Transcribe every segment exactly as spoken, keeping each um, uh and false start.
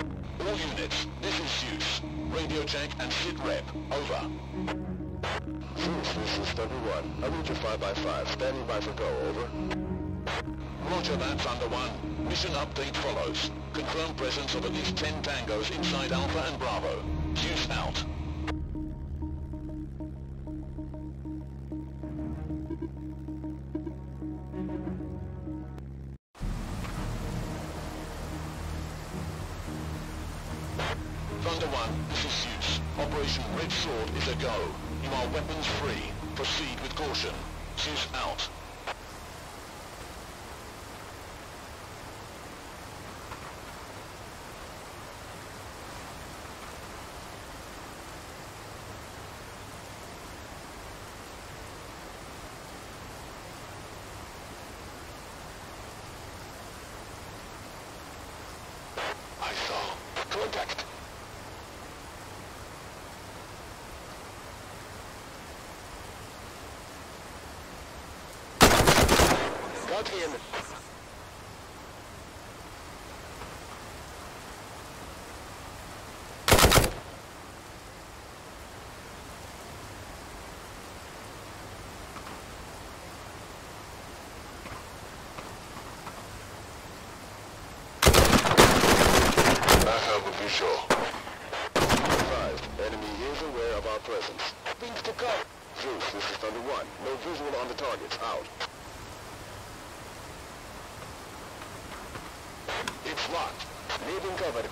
All units, this is Zeus. Radio check and sit rep. Over. Zeus, this is Thunder one. I need you five by five. Standing by for go. Over. Roger that, Thunder one. Mission update follows. Confirm presence of at least ten tangos inside Alpha and Bravo. Zeus out. Thunder one, this is Zeus. Operation Red Sword is a go. You are weapons free. Proceed with caution. Zeus out. I saw contact. Got him. Sure. Advised, enemy is aware of our presence. Things to come. Zeus, this is Thunder one. No visual on the targets. Out. It's locked. Leaving cover.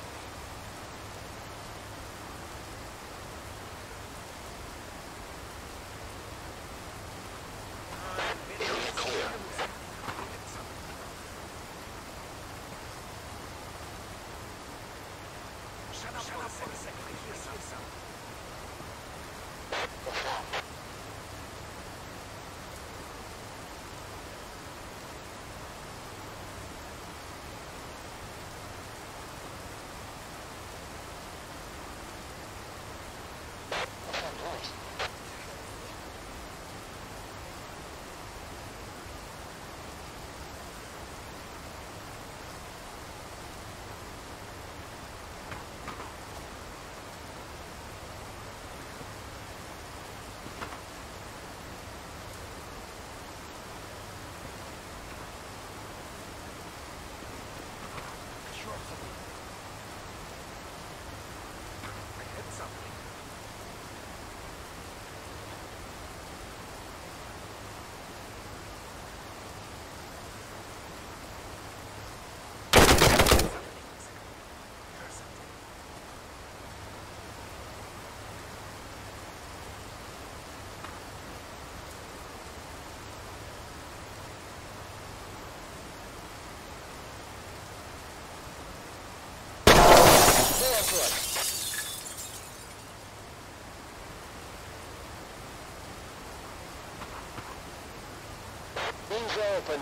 Wings are open.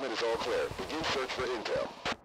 Is all clear. Begin search for intel.